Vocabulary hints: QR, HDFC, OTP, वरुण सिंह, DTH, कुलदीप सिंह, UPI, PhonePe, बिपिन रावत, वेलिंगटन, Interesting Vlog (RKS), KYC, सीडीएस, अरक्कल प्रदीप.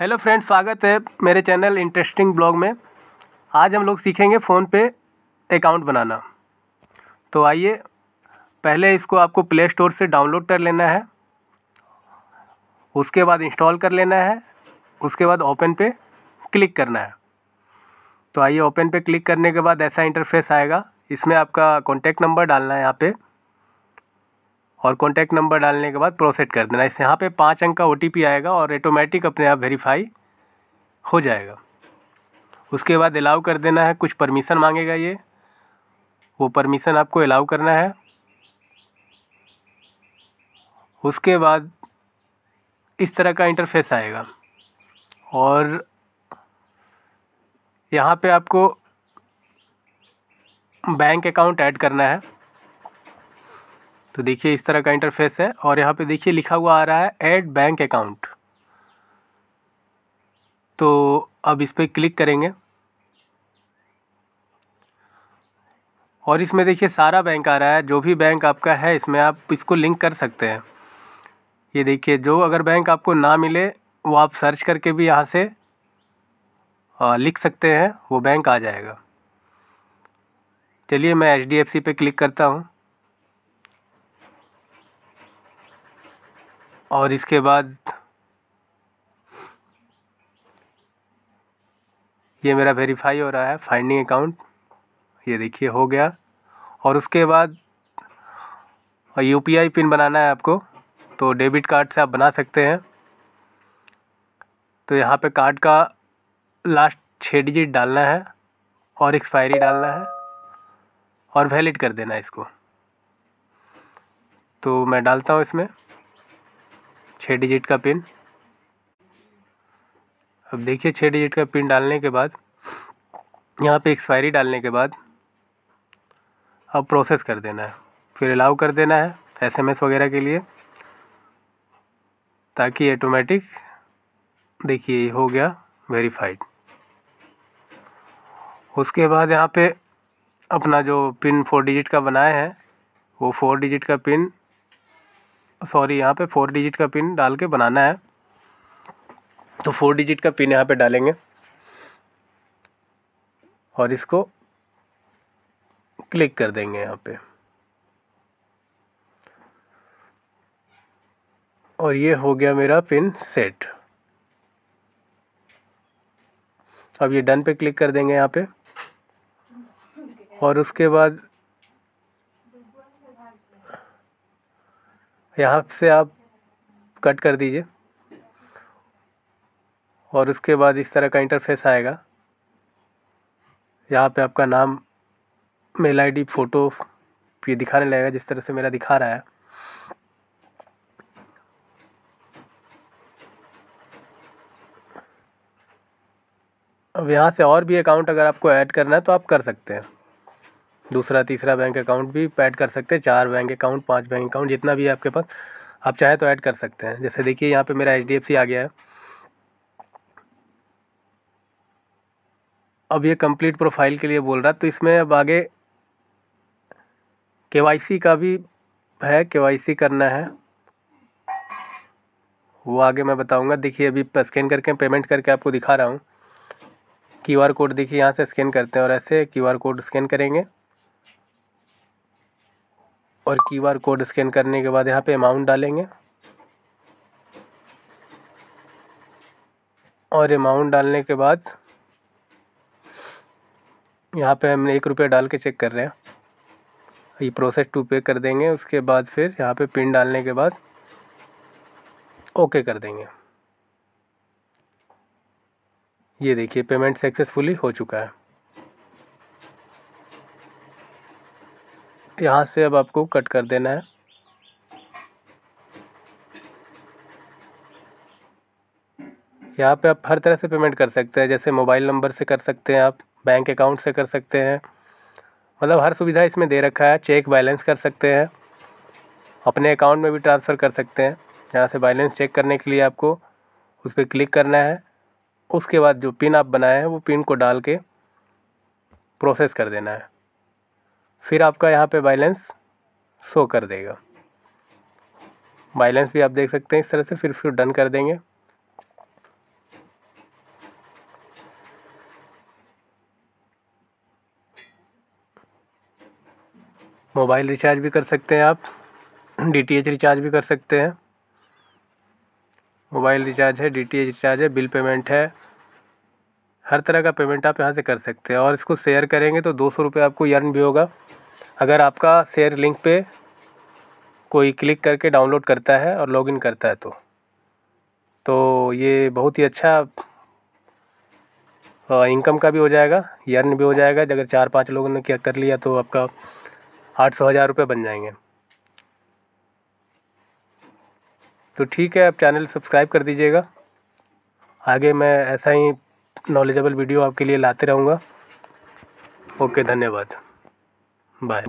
Hello friends, स्वागत है मेरे चैनल इंटरेस्टिंग ब्लॉग में। आज हम लोग सीखेंगे फ़ोन पे अकाउंट बनाना। तो आइए, पहले इसको आपको प्ले स्टोर से डाउनलोड कर लेना है, उसके बाद इंस्टॉल कर लेना है, उसके बाद ओपन पे क्लिक करना है। तो आइए, ओपन पे क्लिक करने के बाद ऐसा इंटरफेस आएगा। इसमें आपका कॉन्टैक्ट नंबर डालना है यहाँ पे, और कॉन्टैक्ट नंबर डालने के बाद प्रोसेड कर देना। इस यहाँ पे 5 अंक का OTP आएगा और ऑटोमेटिक अपने आप वेरीफाई हो जाएगा। उसके बाद अलाउ कर देना है। कुछ परमिशन मांगेगा ये, वो परमिशन आपको अलाउ करना है। उसके बाद इस तरह का इंटरफेस आएगा और यहाँ पे आपको बैंक अकाउंट ऐड करना है। तो देखिए, इस तरह का इंटरफेस है और यहाँ पे देखिए लिखा हुआ आ रहा है ऐड बैंक अकाउंट। तो अब इस पर क्लिक करेंगे और इसमें देखिए सारा बैंक आ रहा है। जो भी बैंक आपका है इसमें आप इसको लिंक कर सकते हैं। ये देखिए, जो अगर बैंक आपको ना मिले वो आप सर्च करके भी यहाँ से लिख सकते हैं, वो बैंक आ जाएगा। चलिए, मैं HDFC पे क्लिक करता हूँ और इसके बाद ये मेरा वेरीफाई हो रहा है फाइंडिंग अकाउंट। ये देखिए हो गया। और उसके बाद UPI पिन बनाना है आपको, तो डेबिट कार्ड से आप बना सकते हैं। तो यहाँ पे कार्ड का लास्ट 6 डिजिट डालना है और एक्सपायरी डालना है और वैलिड कर देना है इसको। तो मैं डालता हूँ इसमें 6 डिजिट का पिन। अब देखिए, 6 डिजिट का पिन डालने के बाद यहाँ पे एक्सपायरी डालने के बाद अब प्रोसेस कर देना है, फिर अलाउ कर देना है SMS वगैरह के लिए, ताकि ऑटोमेटिक देखिए हो गया वेरीफाइड। उसके बाद यहाँ पे अपना जो पिन 4 डिजिट का बनाए हैं वो 4 डिजिट का पिन, सॉरी, यहाँ पे 4 डिजिट का पिन डाल के बनाना है। तो 4 डिजिट का पिन यहाँ पे डालेंगे और इसको क्लिक कर देंगे यहाँ पे, और ये हो गया मेरा पिन सेट। अब ये डन पे क्लिक कर देंगे यहाँ पे, और उसके बाद यहाँ से आप कट कर दीजिए। और उसके बाद इस तरह का इंटरफेस आएगा। यहाँ पे आपका नाम, मेल ID, फ़ोटो ये दिखाने लगेगा, जिस तरह से मेरा दिखा रहा है। अब यहाँ से और भी अकाउंट अगर आपको ऐड करना है तो आप कर सकते हैं। दूसरा तीसरा बैंक अकाउंट भी ऐड कर सकते हैं, 4 बैंक अकाउंट, 5 बैंक अकाउंट, जितना भी है आपके पास आप चाहे तो ऐड कर सकते हैं। जैसे देखिए, यहाँ पे मेरा HDFC आ गया है। अब ये कंप्लीट प्रोफाइल के लिए बोल रहा है, तो इसमें अब आगे KYC का भी है। KYC करना है वो आगे मैं बताऊँगा। देखिए, अभी स्कैन करके पेमेंट करके आपको दिखा रहा हूँ। QR कोड देखिए यहाँ से स्कैन करते हैं और ऐसे QR कोड स्कैन करेंगे, और QR कोड स्कैन करने के बाद यहाँ पे अमाउंट डालेंगे, और अमाउंट डालने के बाद यहाँ पे हमने 1 रुपये डाल के चेक कर रहे हैं, ये प्रोसेस टू पे कर देंगे। उसके बाद फिर यहाँ पे पिन डालने के बाद ओके कर देंगे। ये देखिए, पेमेंट सक्सेसफुली हो चुका है। यहाँ से अब आपको कट कर देना है। यहाँ पे आप हर तरह से पेमेंट कर सकते हैं, जैसे मोबाइल नंबर से कर सकते हैं, आप बैंक अकाउंट से कर सकते हैं, मतलब हर सुविधा इसमें दे रखा है। चेक बैलेंस कर सकते हैं, अपने अकाउंट में भी ट्रांसफ़र कर सकते हैं। यहाँ से बैलेंस चेक करने के लिए आपको उस पर क्लिक करना है। उसके बाद जो पिन आप बनाए हैं वो पिन को डाल के प्रोसेस कर देना है, फिर आपका यहाँ पे बैलेंस शो कर देगा। बैलेंस भी आप देख सकते हैं इस तरह से। फिर उसको डन कर देंगे मोबाइल रिचार्ज भी कर सकते हैं आप, DTH रिचार्ज भी कर सकते हैं। मोबाइल रिचार्ज है, DTH रिचार्ज है, बिल पेमेंट है, हर तरह का पेमेंट आप यहाँ से कर सकते हैं। और इसको शेयर करेंगे तो 200 रुपये आपको यर्न भी होगा। अगर आपका शेयर लिंक पे कोई क्लिक करके डाउनलोड करता है और लॉगिन करता है तो ये बहुत ही अच्छा इनकम का भी हो जाएगा, यर्न भी हो जाएगा। अगर 4-5 लोगों ने क्या कर लिया तो आपका 800-1000 रुपये बन जाएंगे। तो ठीक है, आप चैनल सब्सक्राइब कर दीजिएगा। आगे मैं ऐसा ही नॉलेजेबल वीडियो आपके लिए लाते रहूँगा। ओके, धन्यवाद, बाय।